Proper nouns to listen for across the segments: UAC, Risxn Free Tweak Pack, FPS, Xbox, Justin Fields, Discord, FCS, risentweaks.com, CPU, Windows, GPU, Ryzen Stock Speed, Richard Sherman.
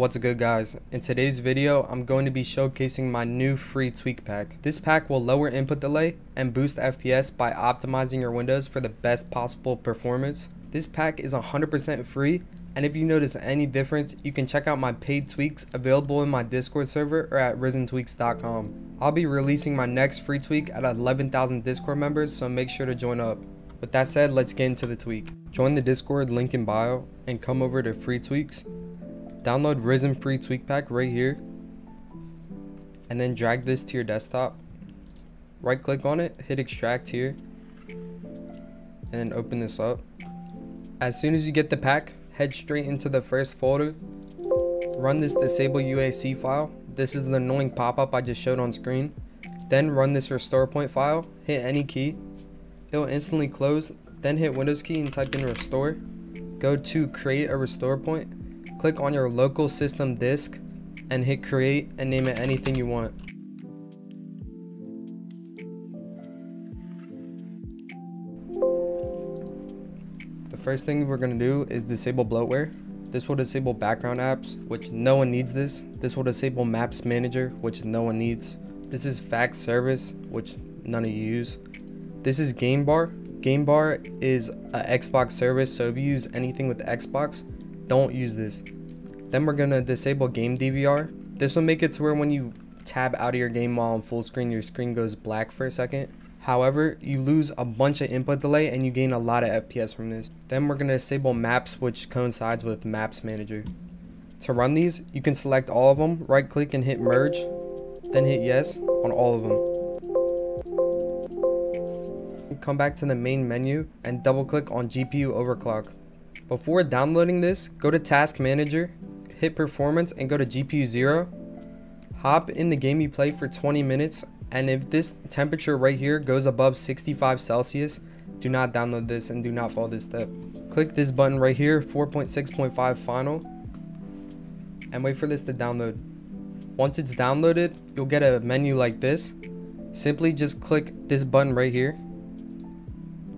What's good, guys? In today's video, I'm going to be showcasing my new free tweak pack. This pack will lower input delay and boost FPS by optimizing your windows for the best possible performance. This pack is 100% free, and if you notice any difference, you can check out my paid tweaks available in my Discord server or at risentweaks.com. I'll be releasing my next free tweak at 11,000 Discord members, so make sure to join up. With that said, let's get into the tweak. Join the Discord link in bio and come over to free tweaks. Download Risxn Free Tweak Pack right here and then drag this to your desktop. Right click on it, hit extract here, and then open this up. As soon as you get the pack, head straight into the first folder. Run this disable UAC file. This is the annoying pop-up I just showed on screen. Then run this restore point file, hit any key. It will instantly close, then hit Windows key and type in restore. Go to create a restore point, click on your local system disk, and hit create and name it anything you want. The first thing we're going to do is disable bloatware. This will disable background apps, which no one needs this. This will disable maps manager, which no one needs. This is fax service, which none of you use. This is game bar. Game bar is a Xbox service, so if you use anything with Xbox, don't use this. Then we're gonna disable game DVR. This will make it to where when you tab out of your game while on full screen, your screen goes black for a second. However, you lose a bunch of input delay and you gain a lot of FPS from this. Then we're gonna disable maps, which coincides with maps manager. To run these, you can select all of them, right click and hit merge, then hit yes on all of them. Come back to the main menu and double click on GPU overclock. Before downloading this, go to task manager, hit performance and go to GPU 0. Hop in the game you play for 20 minutes, and if this temperature right here goes above 65 Celsius, do not download this and do not follow this step. Click this button right here, 4.6.5 final, and wait for this to download. Once it's downloaded, you'll get a menu like this. Simply just click this button right here.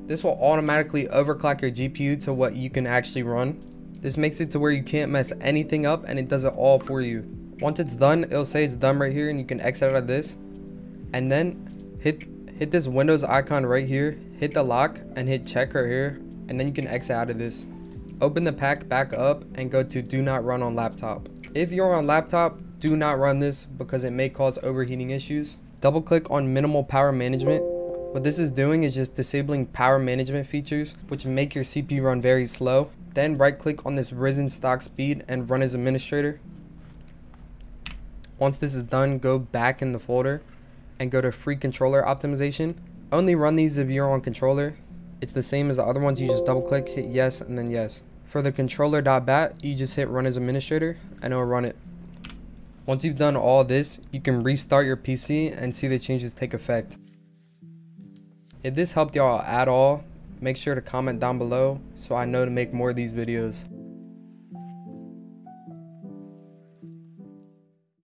This will automatically overclock your GPU to what you can actually run. This makes it to where you can't mess anything up and it does it all for you. Once it's done, it'll say it's done right here and you can exit out of this. And then hit this Windows icon right here, hit the lock and hit check right here, and then you can exit out of this. Open the pack back up and go to do not run on laptop. If you're on laptop, do not run this because it may cause overheating issues. Double click on minimal power management. What this is doing is just disabling power management features, which make your CPU run very slow. Then right click on this Ryzen Stock Speed and run as administrator. Once this is done, go back in the folder and go to free controller optimization. Only run these if you're on controller. It's the same as the other ones, you just double click, hit yes and then yes. For the controller.bat, you just hit run as administrator and it'll run it. Once you've done all this, you can restart your PC and see the changes take effect. If this helped y'all at all, make sure to comment down below so I know to make more of these videos.